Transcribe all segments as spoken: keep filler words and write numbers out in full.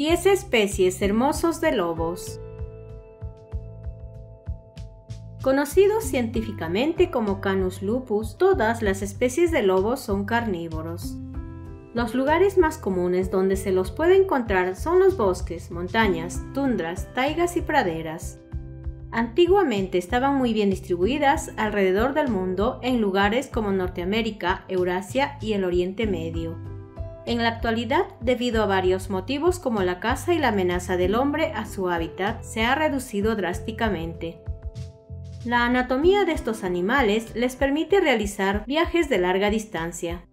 diez especies hermosos de lobos. Conocidos científicamente como Canis lupus, todas las especies de lobos son carnívoros. Los lugares más comunes donde se los puede encontrar son los bosques, montañas, tundras, taigas y praderas. Antiguamente estaban muy bien distribuidas alrededor del mundo en lugares como Norteamérica, Eurasia y el Oriente Medio. En la actualidad, debido a varios motivos como la caza y la amenaza del hombre a su hábitat, se ha reducido drásticamente. La anatomía de estos animales les permite realizar viajes de larga distancia.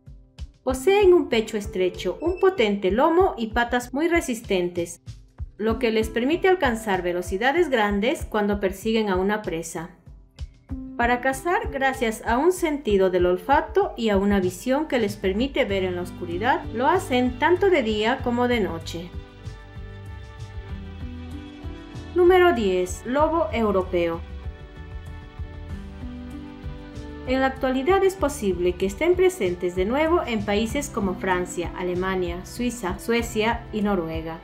Poseen un pecho estrecho, un potente lomo y patas muy resistentes, lo que les permite alcanzar velocidades grandes cuando persiguen a una presa. Para cazar, gracias a un sentido del olfato y a una visión que les permite ver en la oscuridad, lo hacen tanto de día como de noche. Número diez. Lobo europeo. En la actualidad es posible que estén presentes de nuevo en países como Francia, Alemania, Suiza, Suecia y Noruega,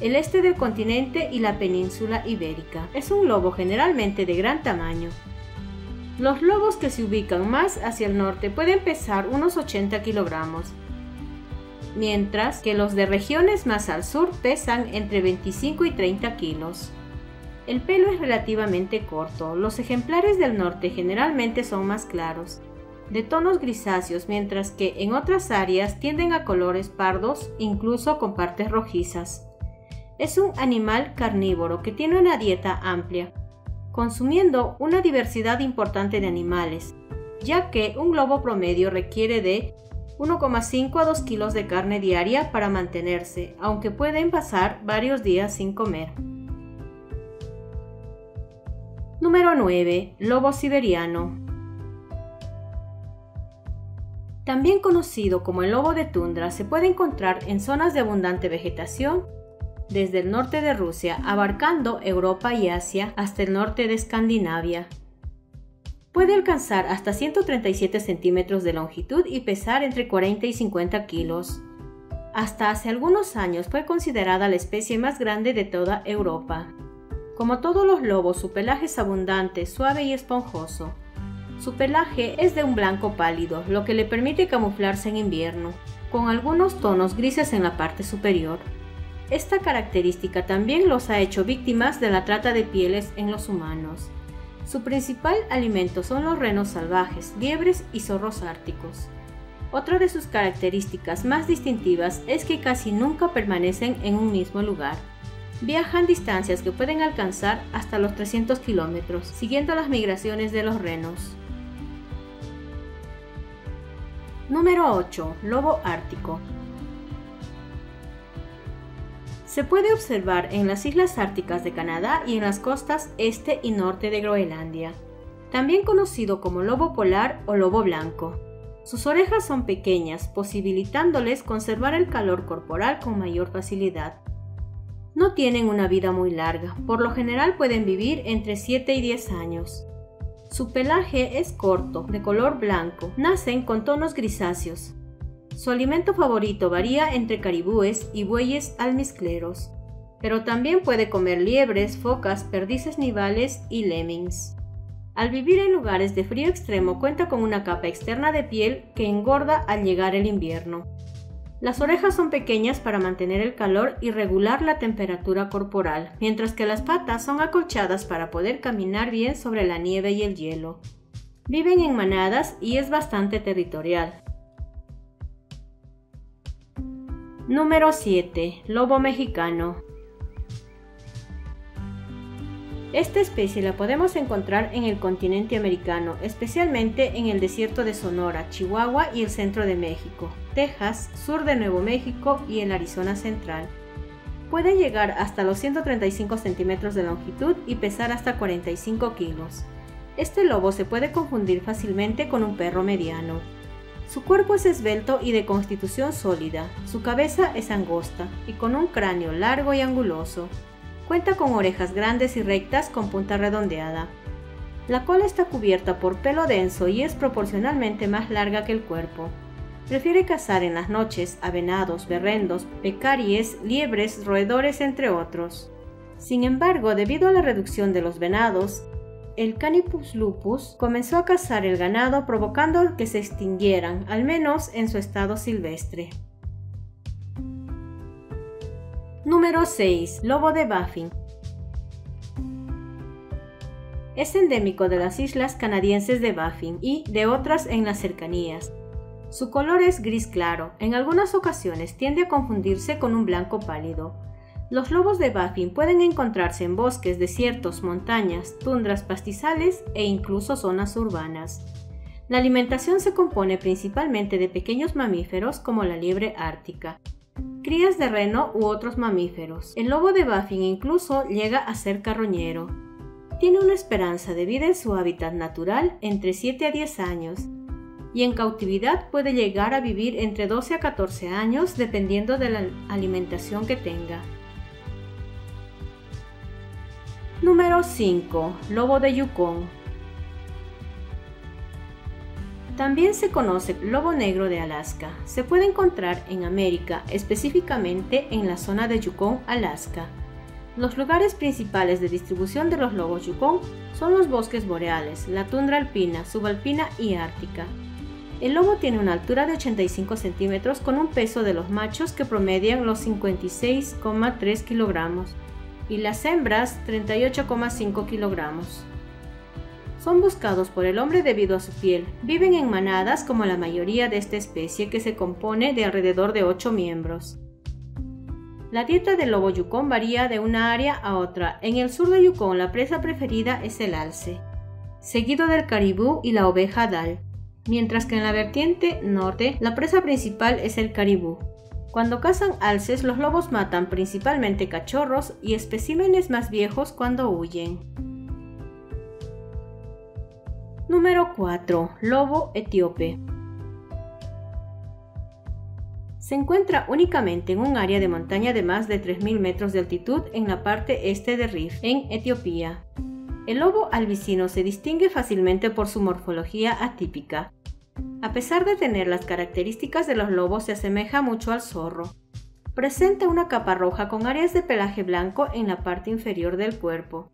el este del continente y la península ibérica. Es un lobo generalmente de gran tamaño. Los lobos que se ubican más hacia el norte pueden pesar unos ochenta kilogramos, mientras que los de regiones más al sur pesan entre veinticinco y treinta kilos. El pelo es relativamente corto. Los ejemplares del norte generalmente son más claros, de tonos grisáceos, mientras que en otras áreas tienden a colores pardos, incluso con partes rojizas. Es un animal carnívoro que tiene una dieta amplia, consumiendo una diversidad importante de animales, ya que un lobo promedio requiere de uno coma cinco a dos kilos de carne diaria para mantenerse, aunque pueden pasar varios días sin comer. Número nueve. Lobo siberiano. También conocido como el lobo de tundra, se puede encontrar en zonas de abundante vegetación, desde el norte de Rusia, abarcando Europa y Asia, hasta el norte de Escandinavia. Puede alcanzar hasta ciento treinta y siete centímetros de longitud y pesar entre cuarenta y cincuenta kilos. Hasta hace algunos años fue considerada la especie más grande de toda Europa. Como todos los lobos, su pelaje es abundante, suave y esponjoso. Su pelaje es de un blanco pálido, lo que le permite camuflarse en invierno, con algunos tonos grises en la parte superior. Esta característica también los ha hecho víctimas de la trata de pieles en los humanos. Su principal alimento son los renos salvajes, liebres y zorros árticos. Otra de sus características más distintivas es que casi nunca permanecen en un mismo lugar. Viajan distancias que pueden alcanzar hasta los trescientos kilómetros, siguiendo las migraciones de los renos. Número ocho. Lobo ártico. Se puede observar en las islas árticas de Canadá y en las costas este y norte de Groenlandia, también conocido como lobo polar o lobo blanco. Sus orejas son pequeñas, posibilitándoles conservar el calor corporal con mayor facilidad. No tienen una vida muy larga, por lo general pueden vivir entre siete y diez años. Su pelaje es corto, de color blanco, nacen con tonos grisáceos. Su alimento favorito varía entre caribúes y bueyes almizcleros, pero también puede comer liebres, focas, perdices nivales y lemmings. Al vivir en lugares de frío extremo cuenta con una capa externa de piel que engorda al llegar el invierno. Las orejas son pequeñas para mantener el calor y regular la temperatura corporal, mientras que las patas son acolchadas para poder caminar bien sobre la nieve y el hielo. Viven en manadas y es bastante territorial. Número siete. Lobo mexicano. Esta especie la podemos encontrar en el continente americano, especialmente en el desierto de Sonora, Chihuahua y el centro de México, Texas, sur de Nuevo México y el Arizona central. Puede llegar hasta los ciento treinta y cinco centímetros de longitud y pesar hasta cuarenta y cinco kilos. Este lobo se puede confundir fácilmente con un perro mediano. Su cuerpo es esbelto y de constitución sólida, su cabeza es angosta y con un cráneo largo y anguloso. Cuenta con orejas grandes y rectas con punta redondeada. La cola está cubierta por pelo denso y es proporcionalmente más larga que el cuerpo. Prefiere cazar en las noches a venados, berrendos, pecaries, liebres, roedores, entre otros. Sin embargo, debido a la reducción de los venados, el Canis lupus comenzó a cazar el ganado, provocando que se extinguieran, al menos en su estado silvestre. Número seis. Lobo de Baffin. Es endémico de las islas canadienses de Baffin y de otras en las cercanías. Su color es gris claro, en algunas ocasiones tiende a confundirse con un blanco pálido. Los lobos de Baffin pueden encontrarse en bosques, desiertos, montañas, tundras, pastizales e incluso zonas urbanas. La alimentación se compone principalmente de pequeños mamíferos como la liebre ártica, crías de reno u otros mamíferos. El lobo de Baffin incluso llega a ser carroñero. Tiene una esperanza de vida en su hábitat natural entre siete a diez años, y en cautividad puede llegar a vivir entre doce a catorce años dependiendo de la alimentación que tenga. Número cinco. Lobo de Yukon. También se conoce lobo negro de Alaska. Se puede encontrar en América, específicamente en la zona de Yukon, Alaska. Los lugares principales de distribución de los lobos Yukon son los bosques boreales, la tundra alpina, subalpina y ártica. El lobo tiene una altura de ochenta y cinco centímetros con un peso de los machos que promedian los cincuenta y seis coma tres kilogramos y las hembras treinta y ocho coma cinco kilogramos. Son buscados por el hombre debido a su piel. Viven en manadas como la mayoría de esta especie, que se compone de alrededor de ocho miembros. La dieta del lobo Yukon varía de una área a otra. En el sur de Yukon la presa preferida es el alce, seguido del caribú y la oveja dal, mientras que en la vertiente norte la presa principal es el caribú. Cuando cazan alces, los lobos matan principalmente cachorros y especímenes más viejos cuando huyen. Número cuatro. Lobo etíope. Se encuentra únicamente en un área de montaña de más de tres mil metros de altitud en la parte este de Rif, en Etiopía. El lobo albicino se distingue fácilmente por su morfología atípica. A pesar de tener las características de los lobos, se asemeja mucho al zorro. Presenta una capa roja con áreas de pelaje blanco en la parte inferior del cuerpo,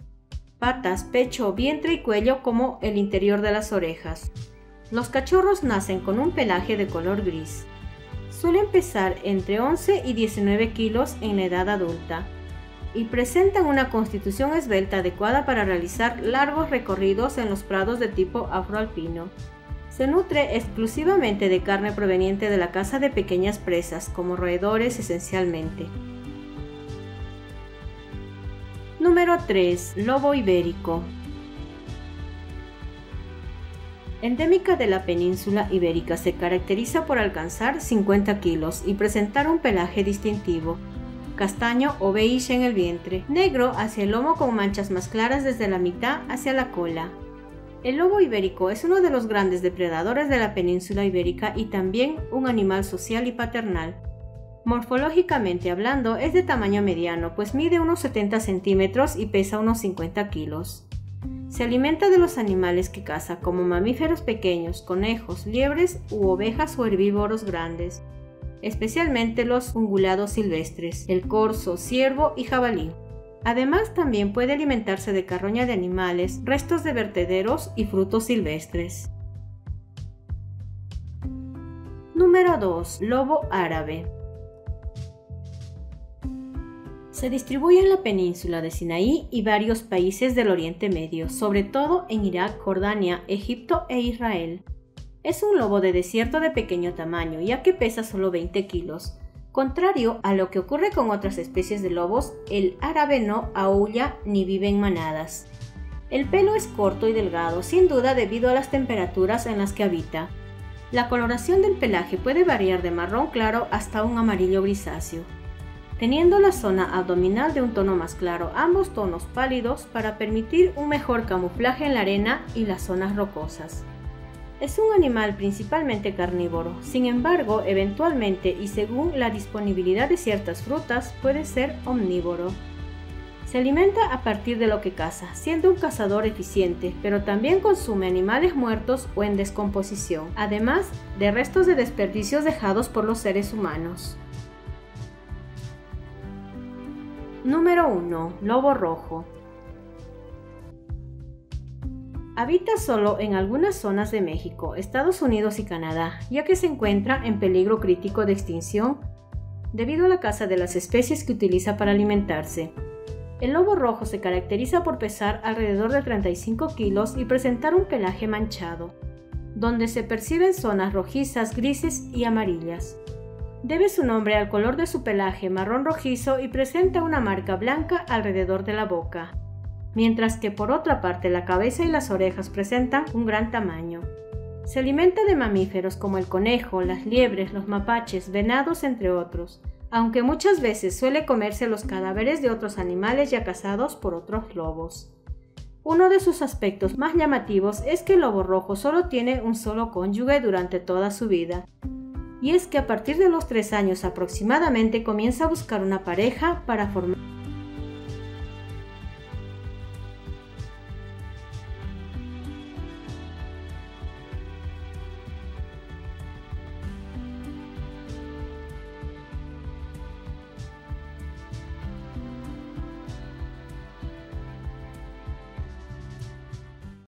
patas, pecho, vientre y cuello, como el interior de las orejas. Los cachorros nacen con un pelaje de color gris. Suelen pesar entre once y diecinueve kilos en la edad adulta y presentan una constitución esbelta adecuada para realizar largos recorridos en los prados de tipo afroalpino. Se nutre exclusivamente de carne proveniente de la caza de pequeñas presas, como roedores esencialmente. Número tres. Lobo ibérico. Endémica de la península ibérica, se caracteriza por alcanzar cincuenta kilos y presentar un pelaje distintivo, castaño o beige en el vientre, negro hacia el lomo con manchas más claras desde la mitad hacia la cola. El lobo ibérico es uno de los grandes depredadores de la península ibérica y también un animal social y paternal. Morfológicamente hablando, es de tamaño mediano, pues mide unos setenta centímetros y pesa unos cincuenta kilos. Se alimenta de los animales que caza, como mamíferos pequeños, conejos, liebres u ovejas o herbívoros grandes, especialmente los ungulados silvestres, el corzo, ciervo y jabalí. Además, también puede alimentarse de carroña de animales, restos de vertederos y frutos silvestres. Número dos. Lobo árabe. Se distribuye en la península de Sinaí y varios países del Oriente Medio, sobre todo en Irak, Jordania, Egipto e Israel. Es un lobo de desierto de pequeño tamaño, ya que pesa solo veinte kilos. Contrario a lo que ocurre con otras especies de lobos, el árabe no aúlla ni vive en manadas. El pelo es corto y delgado, sin duda debido a las temperaturas en las que habita. La coloración del pelaje puede variar de marrón claro hasta un amarillo grisáceo, teniendo la zona abdominal de un tono más claro, ambos tonos pálidos, para permitir un mejor camuflaje en la arena y las zonas rocosas. Es un animal principalmente carnívoro, sin embargo, eventualmente y según la disponibilidad de ciertas frutas, puede ser omnívoro. Se alimenta a partir de lo que caza, siendo un cazador eficiente, pero también consume animales muertos o en descomposición, además de restos de desperdicios dejados por los seres humanos. Número uno. Lobo rojo. Habita solo en algunas zonas de México, Estados Unidos y Canadá, ya que se encuentra en peligro crítico de extinción debido a la caza de las especies que utiliza para alimentarse. El lobo rojo se caracteriza por pesar alrededor de treinta y cinco kilos y presentar un pelaje manchado, donde se perciben zonas rojizas, grises y amarillas. Debe su nombre al color de su pelaje marrón rojizo y presenta una marca blanca alrededor de la boca, mientras que por otra parte la cabeza y las orejas presentan un gran tamaño. Se alimenta de mamíferos como el conejo, las liebres, los mapaches, venados, entre otros, aunque muchas veces suele comerse los cadáveres de otros animales ya cazados por otros lobos. Uno de sus aspectos más llamativos es que el lobo rojo solo tiene un solo cónyuge durante toda su vida, y es que a partir de los tres años aproximadamente comienza a buscar una pareja para formar